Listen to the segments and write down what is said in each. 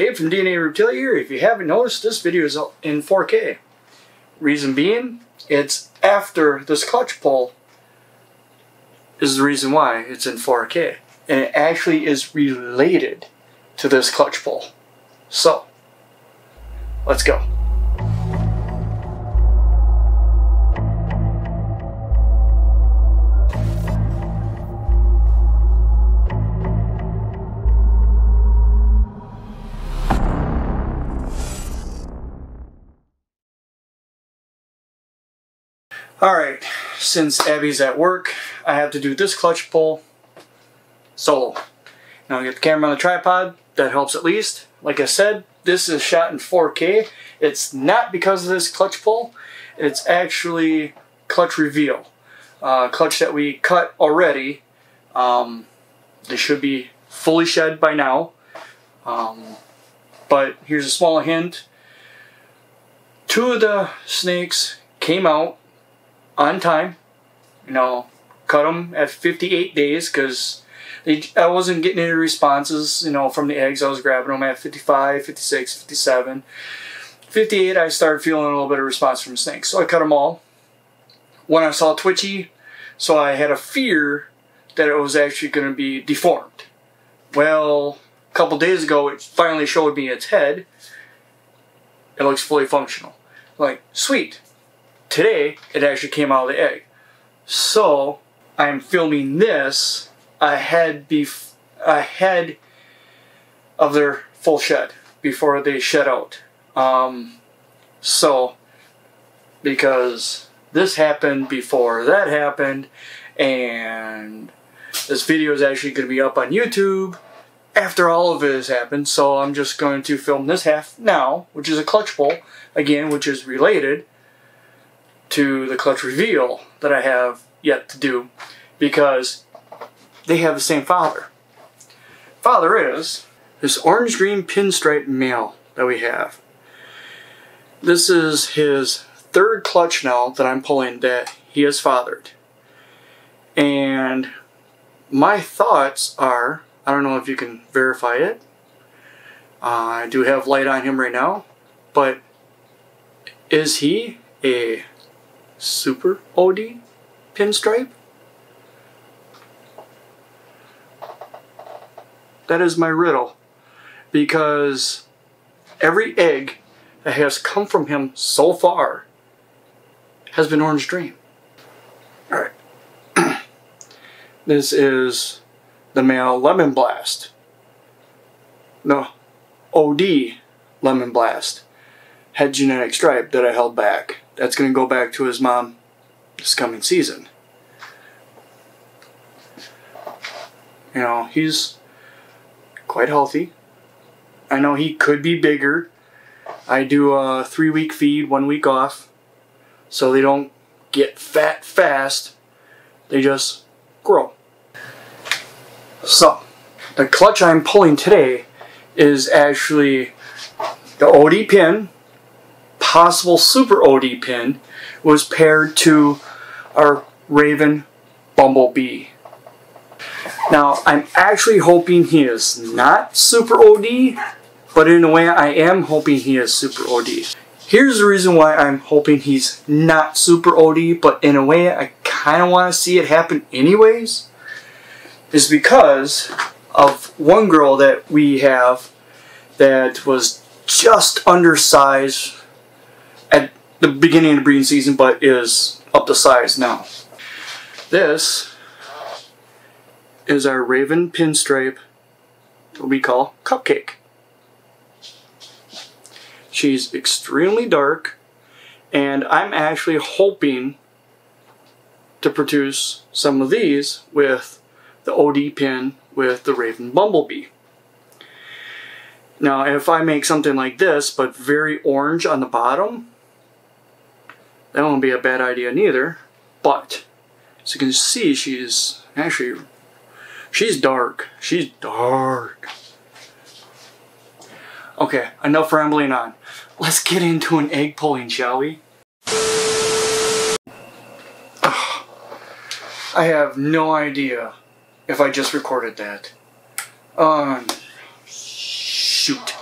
Dave from DNA Reptilia here. If you haven't noticed, this video is in 4K. Reason being, it's after this clutch pull is the reason why it's in 4K. And it actually is related to this clutch pull. So, let's go. Alright, since Abby's at work, I have to do this clutch pull solo. Now I get the camera on the tripod, that helps at least. Like I said, this is shot in 4K. It's not because of this clutch pull, it's actually clutch reveal. Clutch that we cut already. They should be fully shed by now. But here's a small hint. Two of the snakes came out on time, you know, cut them at 58 days because I wasn't getting any responses, you know, from the eggs. I was grabbing them at 55, 56, 57, 58. I started feeling a little bit of response from snakes, so I cut them all. When I saw twitchy, so I had a fear that it was actually going to be deformed. Well, a couple days ago, it finally showed me its head. It looks fully functional. Like, sweet. Today, it actually came out of the egg. So, I'm filming this ahead of their full shed, before they shed out. Because this happened before that happened, and this video is actually going to be up on YouTube after all of it has happened, so I'm just going to film this half now, which is a clutch pull, again, which is related to the clutch reveal that I have yet to do, because they have the same father. Father is this orange-green pinstripe male that we have. This is his third clutch now that I'm pulling that he has fathered. And my thoughts are, I don't know if you can verify it. I do have light on him right now, but is he a Super OD pinstripe? That is my riddle, because every egg that has come from him so far has been orange green. All right, this is the male Lemon Blast. No, OD Lemon Blast head genetic stripe that I held back. That's going to go back to his mom this coming season. You know, he's quite healthy. I know he could be bigger. I do a 3-week feed, 1 week off, so they don't get fat fast. They just grow. So, the clutch I'm pulling today is actually the OD pin. Possible Super OD pin was paired to our Raven Bumblebee. Now, I'm actually hoping he is not Super OD, but in a way I am hoping he is Super OD. Here's the reason why I'm hoping he's not Super OD, but in a way I kind of want to see it happen anyways, is because of one girl that we have that was just undersized at the beginning of the breeding season, but is up to size now. This is our Raven Pinstripe, what we call Cupcake. She's extremely dark, and I'm actually hoping to produce some of these with the OD pin with the Raven Bumblebee. Now, if I make something like this, but very orange on the bottom, that won't be a bad idea neither, but as you can see, she's dark. She's dark. Okay, enough rambling on. Let's get into an egg pulling, shall we? Oh, I have no idea if I just recorded that. Shoot.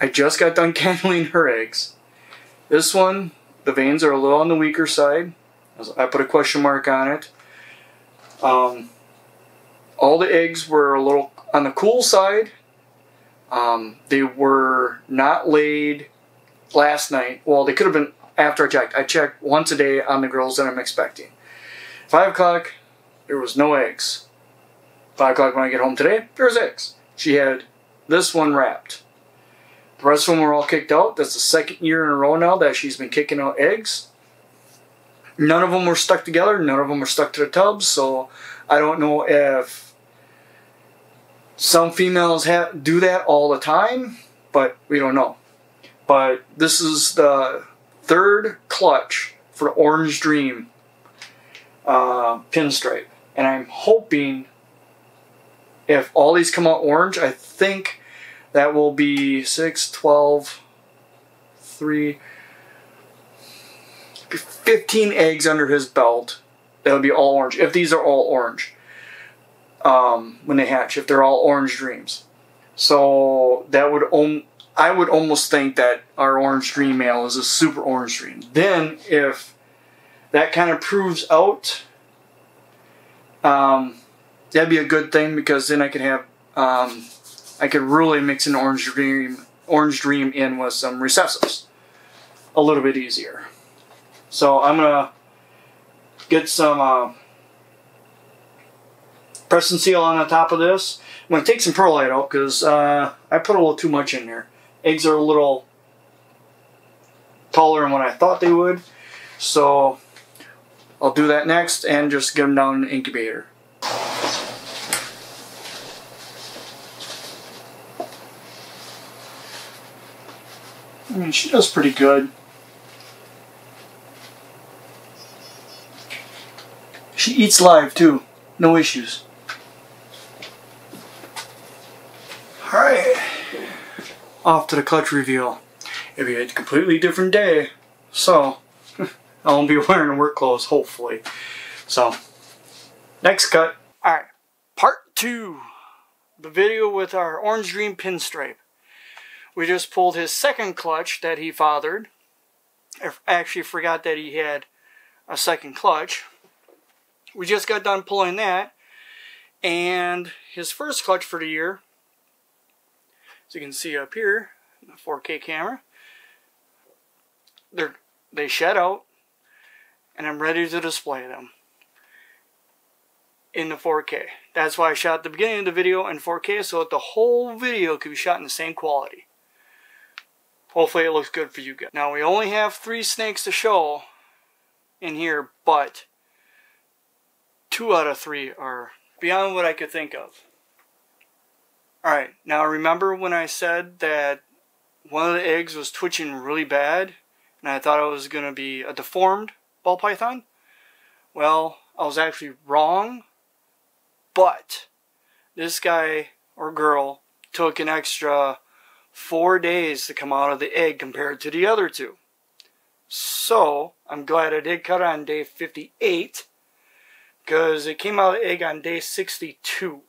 I just got done cannulating her eggs. This one, the veins are a little on the weaker side. I put a question mark on it. All the eggs were a little on the cool side. They were not laid last night. Well, they could have been after I checked. I checked once a day on the girls that I'm expecting. 5 o'clock, there was no eggs. 5 o'clock when I get home today, there's eggs. She had this one wrapped. The rest of them were all kicked out. That's the second year in a row now that she's been kicking out eggs. None of them were stuck together. None of them were stuck to the tubs. So I don't know if some females do that all the time, but we don't know. But this is the third clutch for Orange Dream pinstripe. And I'm hoping if all these come out orange, I think that will be 6, 12, 3... 15 eggs under his belt. That'll be all orange. If these are all orange, when they hatch, if they're all Orange Dreams, so that would I would almost think that our Orange Dream male is a Super Orange Dream. Then, if that kind of proves out, that'd be a good thing, because then I could have I could really mix an Orange Dream in with some recessives a little bit easier. So I'm gonna get some press and seal on the top of this. I'm gonna take some perlite out because I put a little too much in there. Eggs are a little taller than what I thought they would, so I'll do that next and just get them down in the incubator. I mean, she does pretty good. She eats live too, no issues. Alright, off to the clutch reveal. It'll be a completely different day, so I won't be wearing work clothes, hopefully. So, next cut. Alright, part two. The video with our Orange Dream pinstripe. We just pulled his second clutch that he fathered. I actually forgot that he had a second clutch. We just got done pulling that, and his first clutch for the year, as you can see up here in the 4K camera, they shed out, and I'm ready to display them in the 4K. That's why I shot the beginning of the video in 4K, so that the whole video could be shot in the same quality. Hopefully it looks good for you guys. Now, we only have 3 snakes to show in here, but 2 out of 3 are beyond what I could think of. Alright, now remember when I said that one of the eggs was twitching really bad and I thought it was going to be a deformed ball python? Well, I was actually wrong, but this guy or girl took an extra 4 days to come out of the egg compared to the other 2. So, I'm glad I did cut on day 58. Because it came out of the egg on day 62.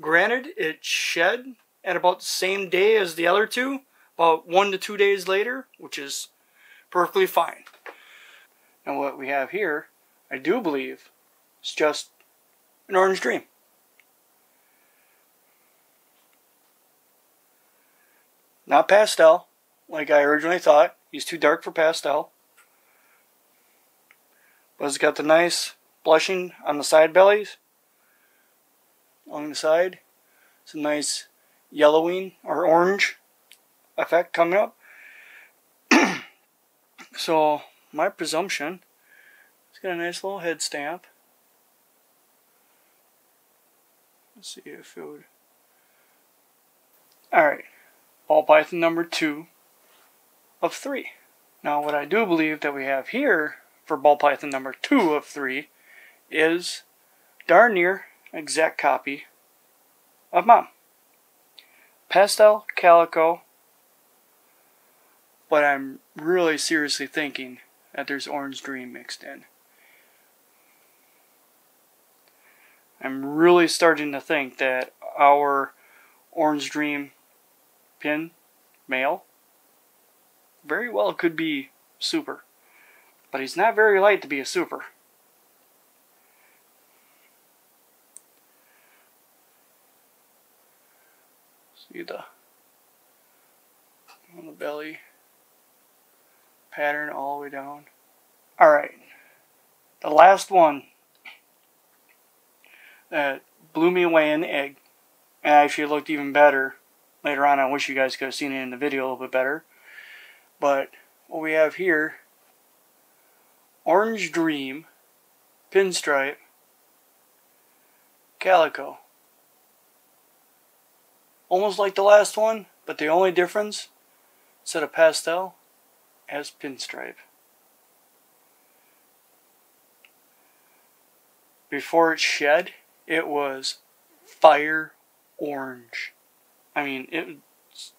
Granted, it shed at about the same day as the other 2, about 1 to 2 days later, which is perfectly fine. And what we have here, I do believe, is just an Orange Dream. Not pastel, like I originally thought. He's too dark for pastel. But it's got the nice blushing on the side bellies, along the side. Some nice yellowing or orange effect coming up. So, my presumption, it's got a nice little head stamp. Let's see if it would. Alright, ball python number 2 of 3. Now, what I do believe that we have here for ball python number 2 of 3 is darn near an exact copy of mom. Pastel, calico, but I'm really seriously thinking that there's Orange Dream mixed in. I'm really starting to think that our Orange Dream pin male, very well could be super. But he's not very light to be a super. See the on the belly pattern all the way down. Alright, the last one that blew me away in the egg, and actually looked even better later on. I wish you guys could have seen it in the video a little bit better. But what we have here, Orange Dream, Pinstripe, Calico. Almost like the last one, but the only difference, instead of pastel, has pinstripe. Before it shed, it was fire orange. I mean, it's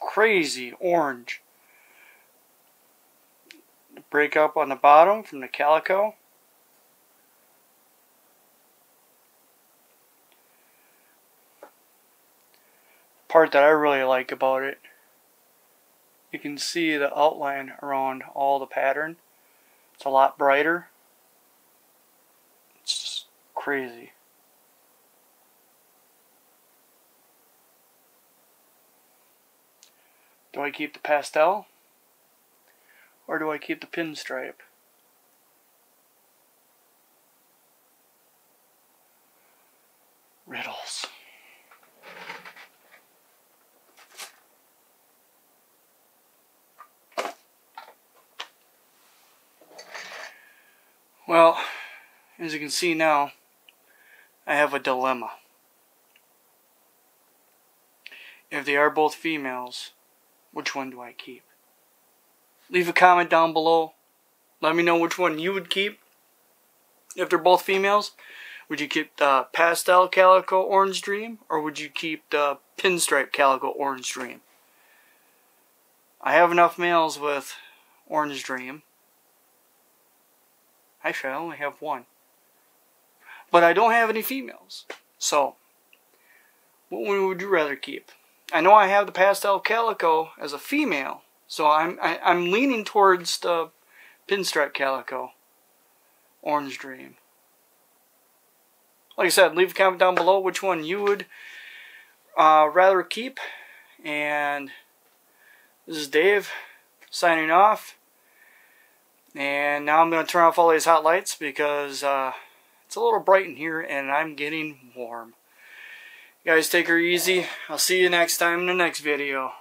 crazy orange. Break up on the bottom from the calico. Part that I really like about it, you can see the outline around all the pattern. It's a lot brighter. It's just crazy. Do I keep the pastel? Or do I keep the pinstripe? Riddles. Well, as you can see now, I have a dilemma. If they are both females, which one do I keep? Leave a comment down below. Let me know which one you would keep. If they're both females, would you keep the pastel calico orange dream, or would you keep the pinstripe calico orange dream? I have enough males with orange dream. Actually, I only have one. But I don't have any females. So, what one would you rather keep? I know I have the pastel calico as a female. So I'm leaning towards the pinstripe calico, orange dream. Like I said, leave a comment down below which one you would rather keep. And this is Dave signing off. And now I'm going to turn off all these hot lights because it's a little bright in here and I'm getting warm. You guys take her easy. I'll see you next time in the next video.